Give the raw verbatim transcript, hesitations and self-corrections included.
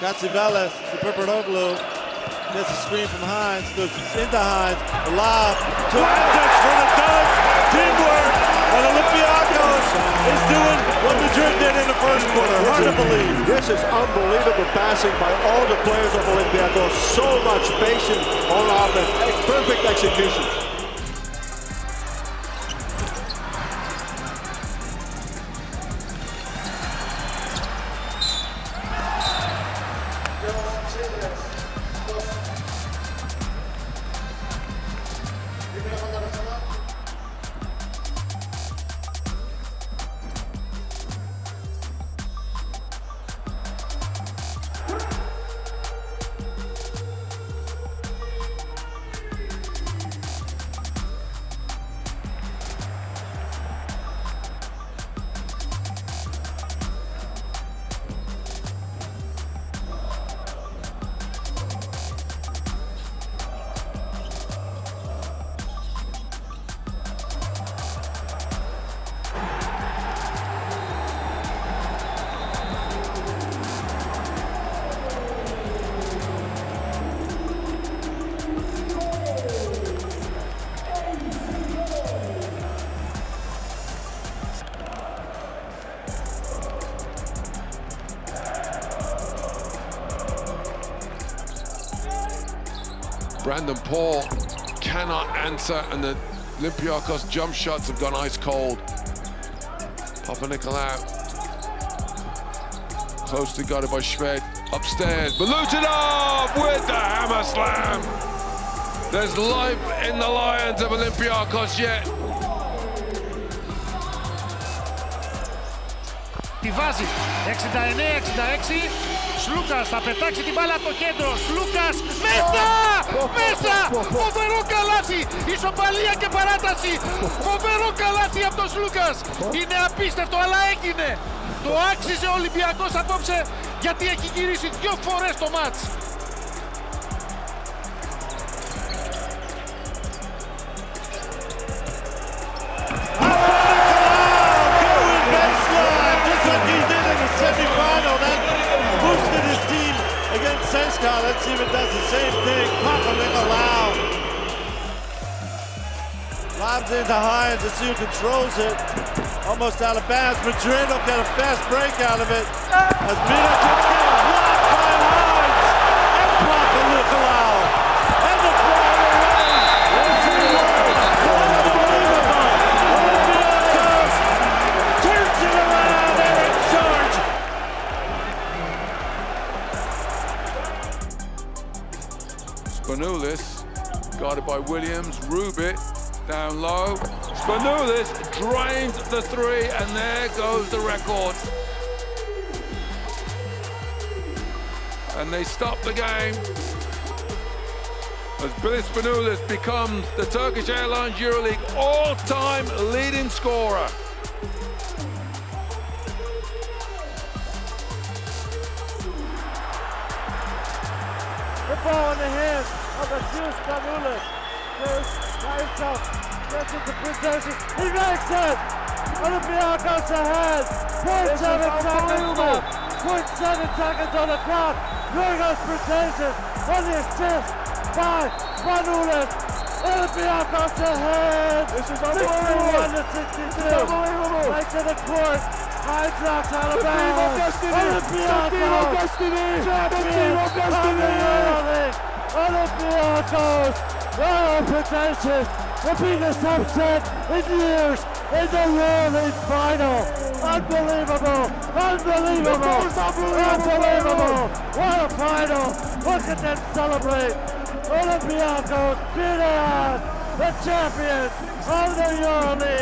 Cazabela to Perperoglou. Gets a screen from Hines. Goes into Hines. The lob. Two Hines for the dunk. Teamwork. And Olympiacos is doing what Madrid did in the first quarter. Hard to believe. This is unbelievable passing by all the players of Olympiacos. So much patience on offense. A perfect execution. Brandon Paul cannot answer, and the Olympiacos jump shots have gone ice cold. Papanikolaou, closely guarded by Shved, upstairs. Baluchinov with the hammer slam. There's life in the Lions of Olympiacos yet. Τη βάζει, εξήντα εννέα εξήντα έξι, Σλούκας θα πετάξει την μπάλα το κέντρο, Σλούκας μέσα, μέσα, φοβερό καλάθι, ισοπαλία και παράταση, φοβερό καλάθι από τον Σλούκας, είναι απίστευτο αλλά έγινε, το άξιζε ο Ολυμπιακός απόψε γιατί έχει γυρίσει δύο φορές το μάτς. Let's see if it does the same thing. Papanikolaou lobs into Hines and see who controls it. Almost out of bounds. Madrid will get a fast break out of it. As Vito gets blocked by Hines and Papanikolaou. And the player wins. Unbelievable. Olympiacos turns it around and in charge. Spanoulis, guarded by Williams, Rubit down low. Spanoulis drains the three, and there goes the record. And they stop the game as Billy Spanoulis becomes the Turkish Airlines EuroLeague all-time leading scorer. The ball in the hands of the Jewish Spanoulis. Goes by himself, gets into possession, he makes it! Olympiacos ahead, point seven seconds left, point seven seconds on the clock. Rugos possession on the assist by Spanoulis. Olympiacos ahead, this is sixty-one to sixty-two, right to the court. Hines knocks out of bounds. Olympiacos, champions of the EuroLeague. Olympiacos, well pretentious, the biggest upset in years in the EuroLeague final. Unbelievable, unbelievable, unbelievable. What a final, look at them celebrate. Olympiacos, here they are, the champions of the EuroLeague.